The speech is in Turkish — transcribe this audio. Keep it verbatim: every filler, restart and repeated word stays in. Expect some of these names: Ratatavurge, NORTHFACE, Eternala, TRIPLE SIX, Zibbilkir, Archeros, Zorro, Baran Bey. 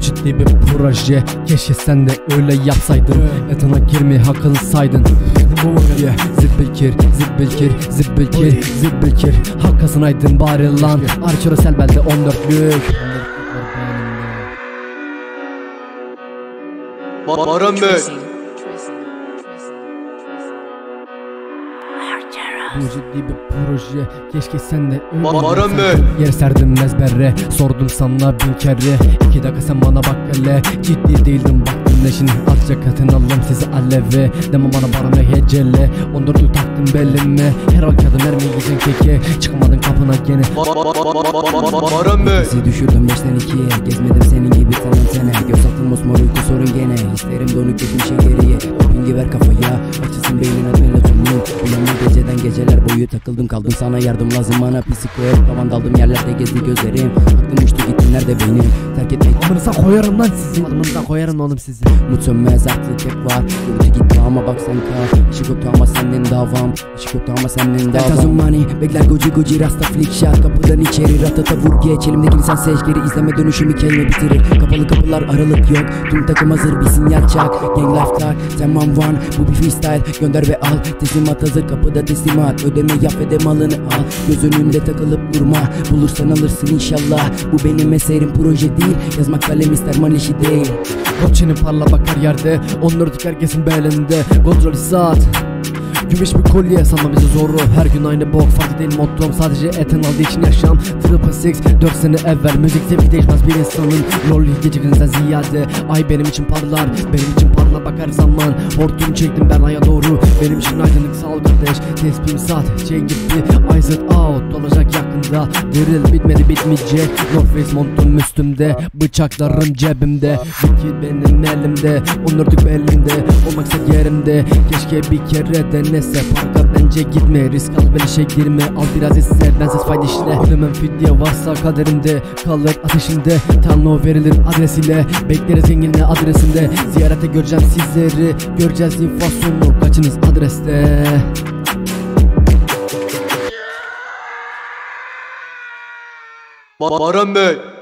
Bu ciddi bir proje, keşke sen de öyle yapsaydın. Etana girmeye hakkını saydın. Yeah. Zibbilkir, Zibbilkir, Zibbilkir, Zibbilkir, hakkasınaydın bari lan. Archeros elbette on dörtlük. Baran Bey. Bu ciddi bir proje, keşke sen de öyle Baran Bey. Yer serdim mezbere, sordum sana bin kere. İki dakika sen bana bak hele, ciddi değildim bak. Şimdi atacak katın alım sizi aleve. Demem bana barana hecele. on dörtlü taktım belime. Her an kadın vermeyeceksin keke. Çıkmadın kapına gene. Baran Bey. Bizi düşürdüm beşten ikiye. Gezmedim senin gibi sanım sene. Göz altın mosmor uyku sorun gene. Hislerim donuk geçmişe geriye. Dopingi ver kafaya. Açısın beynin adminle tümlü. Uyanma geceden geceler boyu takıldım kaldım. Sana yardım lazım bana psikoya. Tavan daldım yerlerde gezdi gözlerim. Aklım uçtu gittin nerede beynim. Terk etmek. Amınıza koyarım lan sizin. Amınıza koyarım oğlum sizin. Mut sönmez artık hep var. Yolcu gitti ama bak sanki işi koptu ama senden davam. İşi koptu ama senden davam. Tazumani bekler goji goji rasta flick shot. Kapıdan içeri Ratatavurge. Elimdeki lisan seçgeri izleme dönüşümü kelime bitirir. Kapalı kapılar aralık yok. Tüm takım hazır bir sinyal çak. Gang laftar tamam one. Bu bir freestyle gönder ve al. Teslimat hazır kapıda teslimat. Ödeme yap ve de malını al. Göz önünde takılıp durma. Bulursan alırsın inşallah. Bu benim eserim proje değil. Yazmak kalem ister man işi değil. Kopçenin parla bakar yerde, on dörtlük herkesin belinde. Kontrol saat gümüş bir kolye sanma bizi Zorro. Her gün aynı bok farklı değil mottom. Sadece Eternala için yaşam Triple Six. Dört sene evvel müzik zevki değişmez bir insanın. Rol gecikinizden ziyade ay benim için parlar. Benim için parla bakar zaman. Hortum çektim ben aya doğru. Benim için aydınlık sağ ol kardeş. Tespihim saat çek gitti. Eyes out olacak yakında. Diril bitmedi bitmeyecek. No face montum üstümde. Bıçaklarım cebimde. Zikir benim elimde. on dörtlük belinde. Olmaksa yerimde. Keşke bir kere dene. Parka bence gitme, risk al ben işe girme. Al biraz hisse, bensiz fayda işle. Ölemem fidye varsa kaderimde. Kalır ateşinde, tanrı verilir adresiyle. Bekleriz zenginle adresinde. Ziyarete göreceğim sizleri. Göreceğiz infasyonu, kaçınız adreste. Baran Bey.